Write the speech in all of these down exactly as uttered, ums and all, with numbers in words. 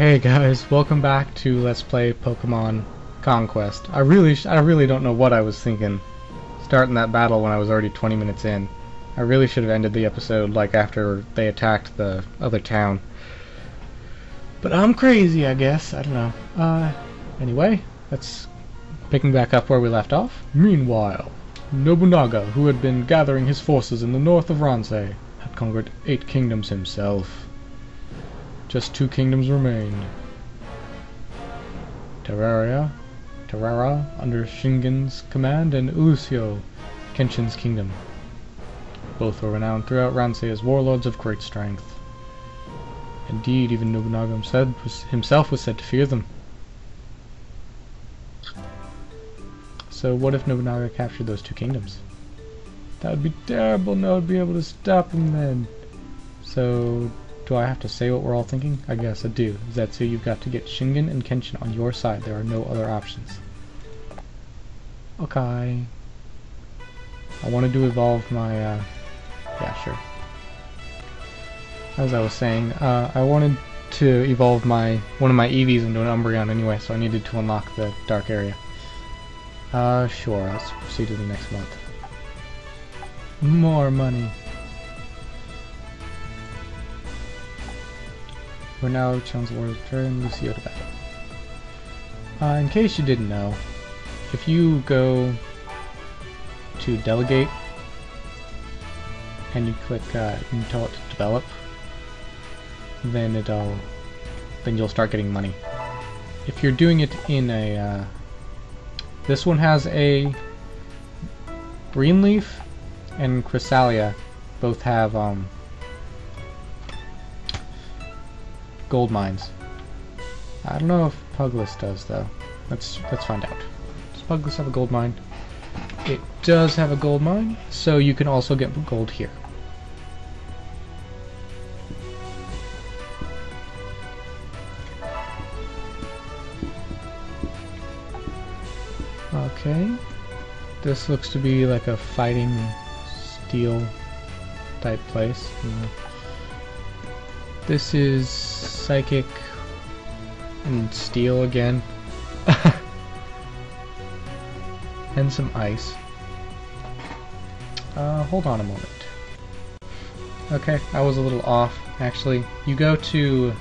Hey guys, welcome back to Let's Play Pokemon Conquest. I really sh I really don't know what I was thinking starting that battle when I was already twenty minutes in. I really should have ended the episode like after they attacked the other town. But I'm crazy, I guess. I don't know. Uh, anyway, let's picking back up where we left off. Meanwhile, Nobunaga, who had been gathering his forces in the north of Ransei, had conquered eight kingdoms himself. Just two kingdoms remained. Terraria, Terraria under Shingen's command, and Lucio, Kenshin's kingdom. Both were renowned throughout Ransei as warlords of great strength. Indeed, even Nobunaga himself was said to fear them. So what if Nobunaga captured those two kingdoms? That would be terrible, no one would be able to stop him then. So... do I have to say what we're all thinking? I guess I do. Zetsu, you've got to get Shingen and Kenshin on your side. There are no other options. Okay. I wanted to evolve my, uh... yeah, sure. As I was saying, uh, I wanted to evolve my one of my Eevees into an Umbreon anyway, so I needed to unlock the dark area. Uh, sure. Let's proceed to the next month. More money. We're now Challenge Warriors turn Lucio to battle. Uh, in case you didn't know, if you go to Delegate and you click uh, and tell it to develop, then it'll then you'll start getting money. If you're doing it in a uh, this one has a Razor Leaf and Chrysalia, both have um. gold mines. I don't know if Puglis does though. Let's let's find out. Does Puglis have a gold mine? It does have a gold mine, so you can also get gold here. Okay. This looks to be like a fighting steel type place. Mm. This is psychic and steel again. And some ice. Uh, hold on a moment. Okay, I was a little off, actually. You go to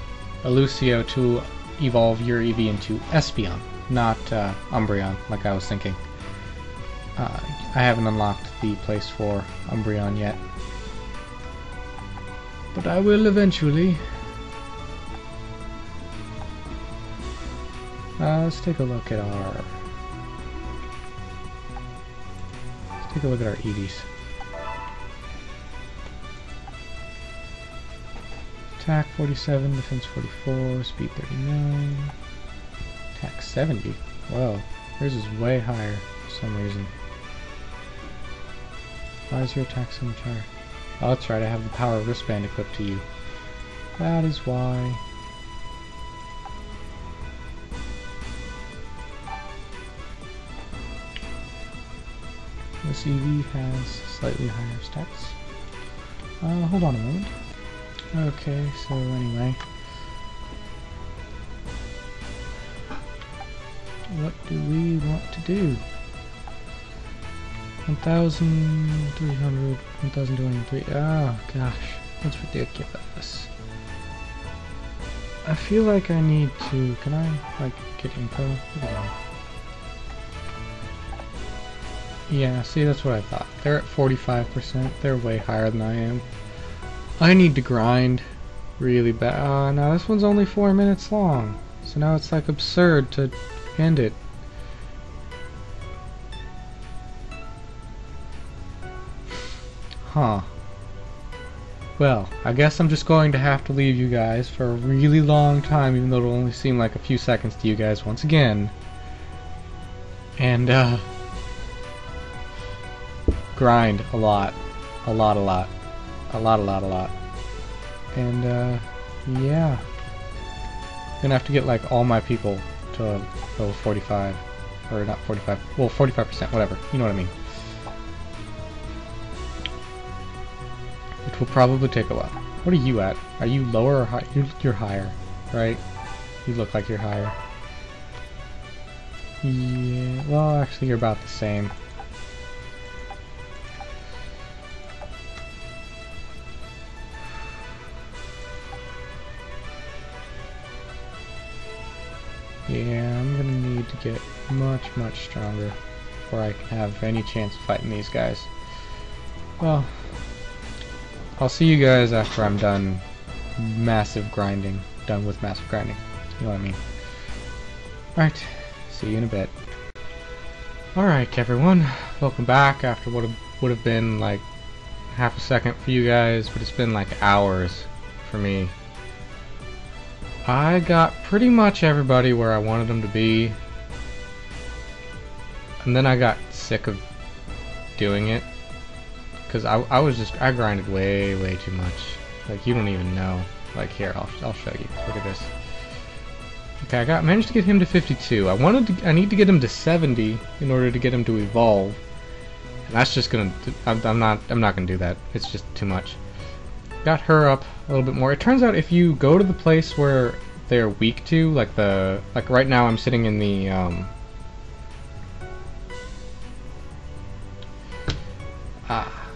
Lucio to evolve your Eevee into Espeon, not uh, Umbreon, like I was thinking. Uh, I haven't unlocked the place for Umbreon yet. But I will eventually. Uh, let's take a look at our... Let's take a look at our Eevees. Attack forty-seven, defense forty-four, speed thirty-nine. Attack seventy. Wow, yours is way higher for some reason. Why is your attack so much higher? Oh, that's right, I have the power wristband equipped to you. That is why. This Eevee has slightly higher stats. Uh, hold on a moment. Okay, so anyway. What do we want to do? one thousand three hundred, one thousand two hundred three, oh gosh, that's ridiculous. I feel like I need to, can I, like, get info? Yeah. yeah, see, that's what I thought. They're at forty-five percent, they're way higher than I am. I need to grind really bad. Uh, now this one's only four minutes long, so now it's, like, absurd to end it. Huh. Well, I guess I'm just going to have to leave you guys for a really long time, even though it'll only seem like a few seconds to you guys once again. And, uh... grind a lot. A lot, a lot. A lot, a lot, a lot. And, uh, yeah. Gonna have to get, like, all my people to level forty-five. Or not forty-five. Well, forty-five percent, whatever. You know what I mean. Will probably take a while. What are you at? Are you lower or high? You're, you're higher, right? You look like you're higher. Yeah, well, actually you're about the same. Yeah, I'm gonna need to get much, much stronger before I can have any chance of fighting these guys. Well, I'll see you guys after I'm done massive grinding. Done with massive grinding. You know what I mean. Alright, see you in a bit. Alright everyone, welcome back after what would have been like half a second for you guys, but it's been like hours for me. I got pretty much everybody where I wanted them to be, and then I got sick of doing it, because I, I was just, I grinded way, way too much. Like, you don't even know. Like, here, I'll, I'll show you. Look at this. Okay, I got, managed to get him to fifty-two. I wanted to, I need to get him to seventy in order to get him to evolve. And that's just gonna, I'm, I'm not, I'm not gonna do that. It's just too much. Got her up a little bit more. It turns out if you go to the place where they're weak to, like the like right now I'm sitting in the um ah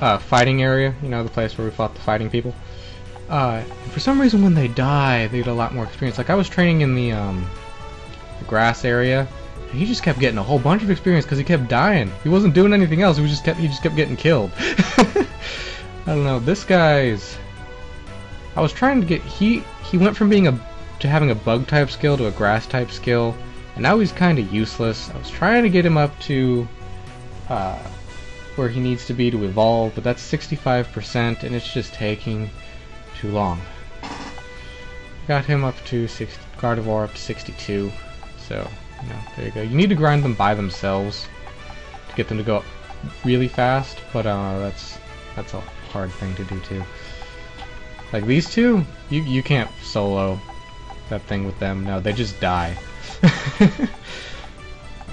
uh, fighting area, you know, the place where we fought the fighting people. Uh for some reason when they die they get a lot more experience. Like I was training in the um the grass area. He just kept getting a whole bunch of experience because he kept dying. He wasn't doing anything else. He was just kept he just kept getting killed. I don't know. This guy's. I was trying to get he he went from being a to having a bug type skill to a grass type skill, and now he's kind of useless. I was trying to get him up to uh, where he needs to be to evolve, but that's sixty-five percent, and it's just taking too long. Got him up to sixty, Gardevoir up to sixty-two, so. No, there you go. You need to grind them by themselves to get them to go up really fast, but uh, that's that's a hard thing to do too. Like these two, you you can't solo that thing with them. No, they just die.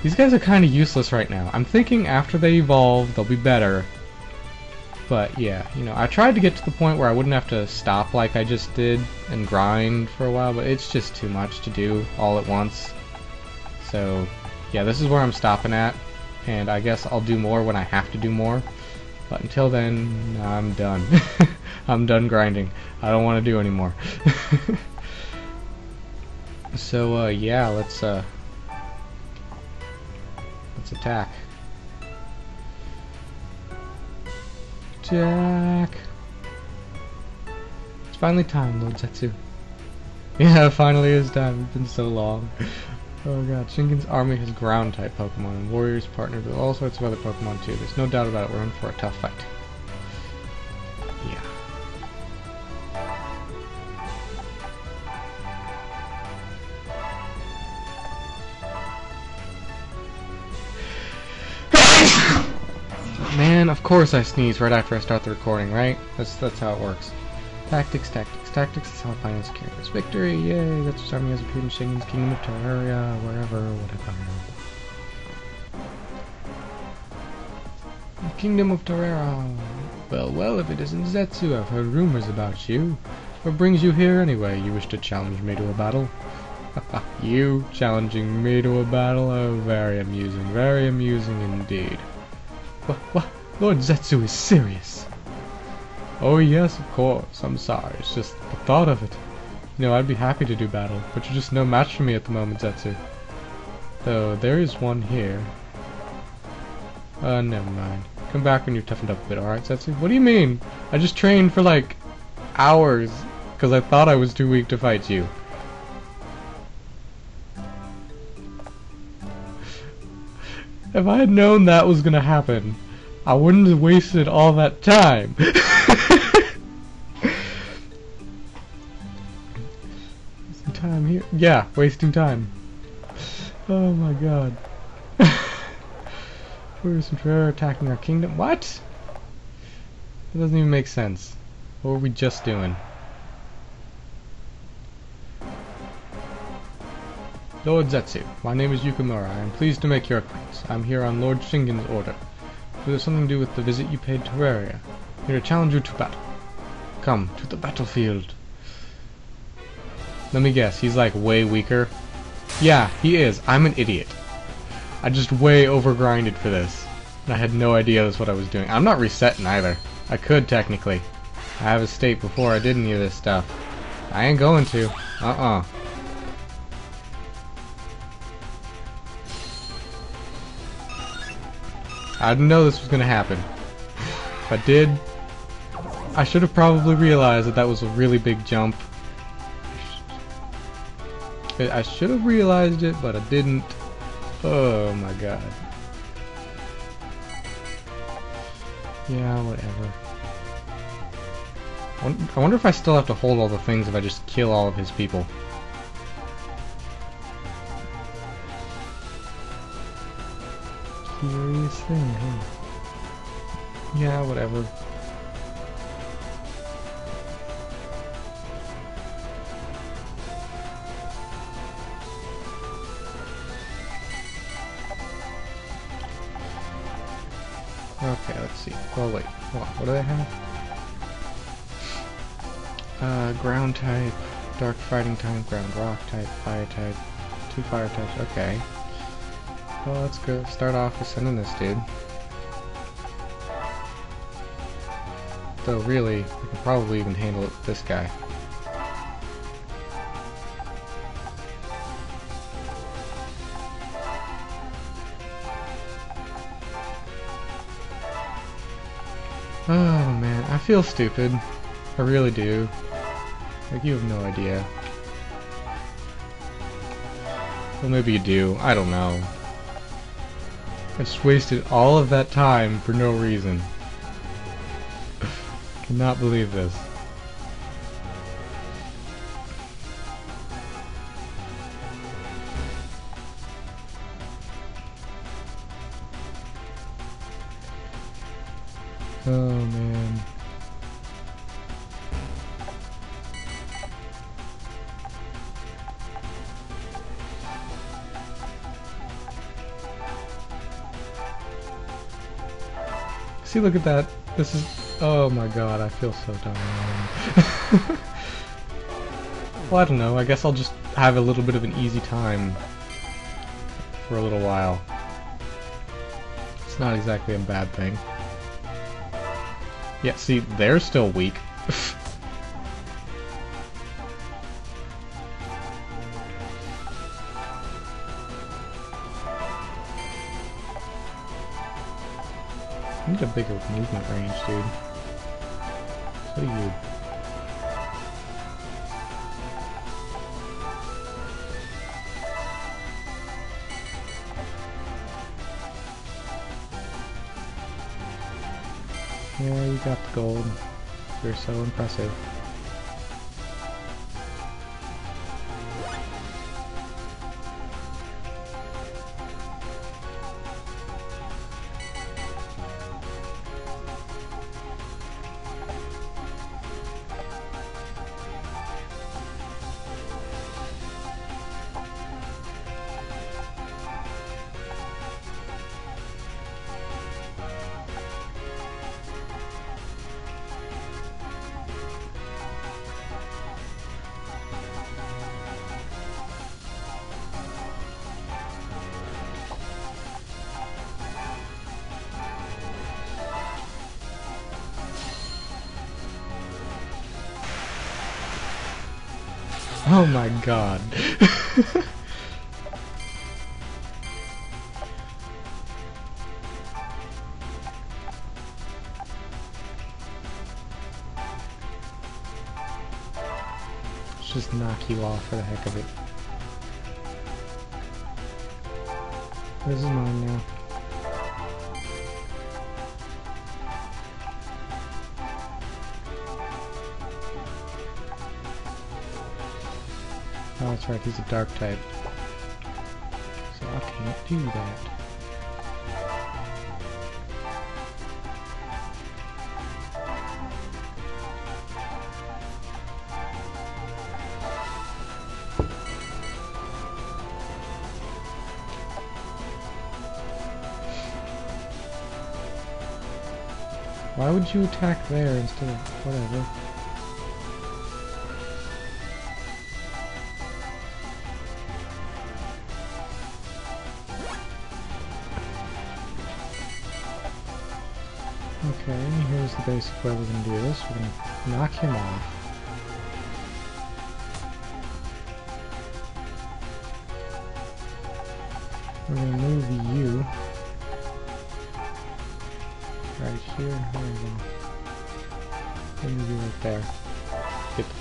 These guys are kind of useless right now. I'm thinking after they evolve, they'll be better. But yeah, you know, I tried to get to the point where I wouldn't have to stop like I just did and grind for a while, but it's just too much to do all at once. So, yeah, this is where I'm stopping at, and I guess I'll do more when I have to do more, but until then, I'm done. I'm done grinding. I don't want to do anymore. So, uh, yeah, let's, uh, let's attack. Attack! It's finally time, Lord Zetsu. Yeah, it finally is time. It's been so long. Oh god, Shingen's army has ground type Pokemon and warriors partnered with all sorts of other Pokemon too. There's no doubt about it, we're in for a tough fight. Yeah. Man, of course I sneeze right after I start the recording, right? That's that's how it works. Tactics, tactics, tactics, is how finance carries victory, yay, that's what army has appeared in Shingen's Kingdom of Terraria, wherever, whatever. The Kingdom of Terraria. Well, well, if it isn't Zetsu, I've heard rumors about you. What brings you here anyway? You wish to challenge me to a battle? You challenging me to a battle? Oh, very amusing, very amusing indeed. What, what? Lord Zetsu is serious. Oh yes, of course, I'm sorry, it's just the thought of it. You know, I'd be happy to do battle, but you're just no match for me at the moment, Zetsu. Though, there is one here. Uh, never mind. Come back when you're toughened up a bit, alright, Zetsu? What do you mean? I just trained for, like, hours, because I thought I was too weak to fight you. If I had known that was gonna happen, I wouldn't have wasted all that time. Wasting time here? Yeah, wasting time. Oh my god. We're some terror attacking our kingdom. What? That doesn't even make sense. What were we just doing? Lord Zetsu, my name is Yukimura. I am pleased to make your acquaintance. I'm here on Lord Shingen's order. It has something to do with the visit you paid to Terraria. Here to challenge you to battle. Come to the battlefield. Let me guess, he's like way weaker. Yeah, he is. I'm an idiot. I just way overgrinded for this. And I had no idea that's what I was doing. I'm not resetting either. I could technically. I have a state before I did any of this stuff. I ain't going to. Uh-uh. I didn't know this was gonna happen. If I did, I should have probably realized that that was a really big jump. I should have realized it, but I didn't. Oh my god. Yeah, whatever. I wonder if I still have to hold all the things if I just kill all of his people. Curious thing, huh? Yeah, whatever. Okay, let's see. Oh wait, hold on. What do they have? Uh, ground type, dark fighting type, ground rock type, fire type, two fire types. Okay. Well, let's go start off with sending this dude. Though really, I can probably even handle it with this guy. Oh man, I feel stupid. I really do. Like, you have no idea. Well, maybe you do. I don't know. I just wasted all of that time for no reason. Cannot believe this. Oh man. See, look at that. This is, oh my god, I feel so dumb. Well, I don't know, I guess I'll just have a little bit of an easy time for a little while. It's not exactly a bad thing. Yeah, see, they're still weak. I need a bigger movement range, dude. So do you. Yeah, you got the gold. You're so impressive. Oh my god. Let's just knock you off for the heck of it. This is mine now. Oh, that's right, he's a dark type. So I can't do that. Why would you attack there instead of whatever? basically what we're going to do is we're going to knock him off. We're going to move you right here. There we go. We're going to be right there. Get the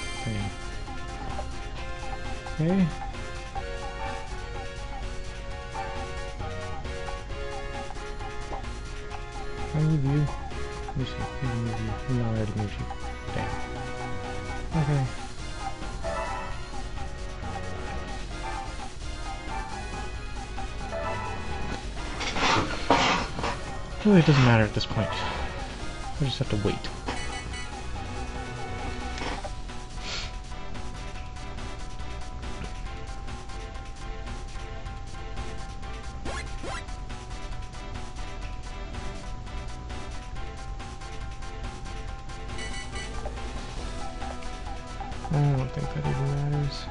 thing. Okay. I'll move you. I'm just going to move you. I'm not ready to move you. Damn. Okay. Really doesn't matter at this point. We just have to wait. I don't think that even matters.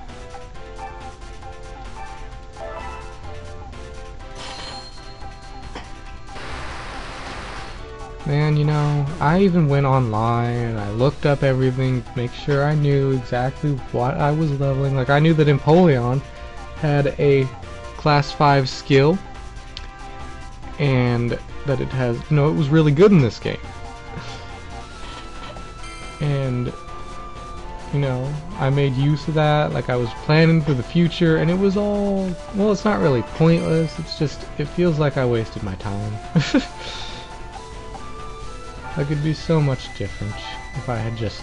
Man, you know, I even went online, I looked up everything to make sure I knew exactly what I was leveling. Like, I knew that Empoleon had a class five skill, and that it has, you know, it was really good in this game. And, you know, I made use of that, like I was planning for the future, and it was all, well, it's not really pointless, it's just, it feels like I wasted my time. Like, it'd be so much different if I had just,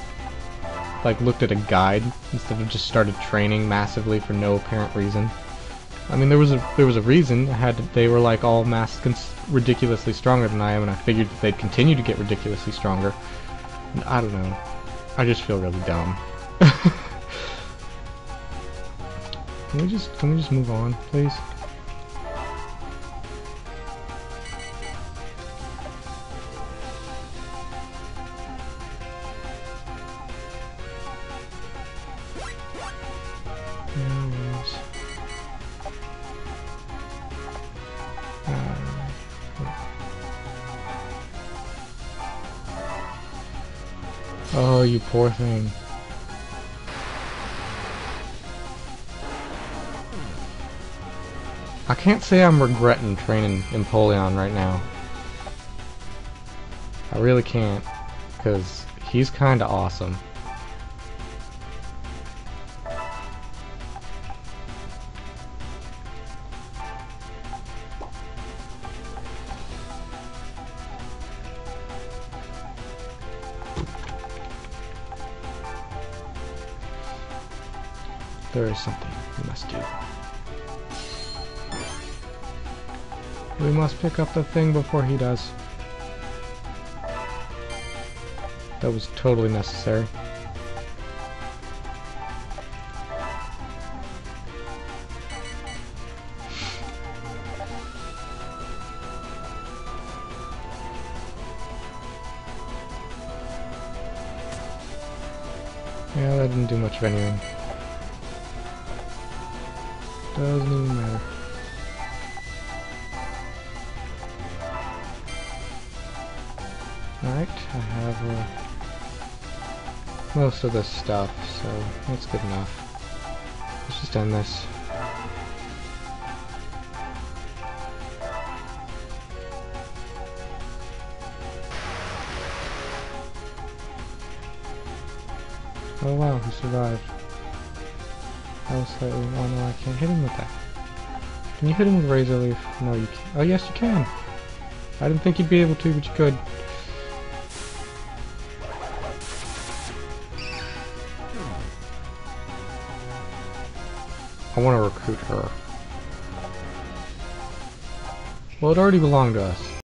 like, looked at a guide instead of just started training massively for no apparent reason. I mean, there was a there was a reason. I had to, they were like all mass ridiculously stronger than I am, and I figured that they'd continue to get ridiculously stronger. And I don't know. I just feel really dumb. Can we just can we just move on, please? Oh, you poor thing. I can't say I'm regretting training Empoleon right now. I really can't, because he's kind of awesome. There is something we must do. We must pick up the thing before he does. That was totally necessary. Yeah, that didn't do much of anything. Doesn't even matter. Alright, I have uh, most of this stuff, so that's good enough. Let's just end this. Oh wow, he survived. I was slightly, oh no, I can't hit him with that. Can you hit him with Razor Leaf? No, you can't. Oh yes, you can! I didn't think you'd be able to, but you could. I want to recruit her. Well, it already belonged to us.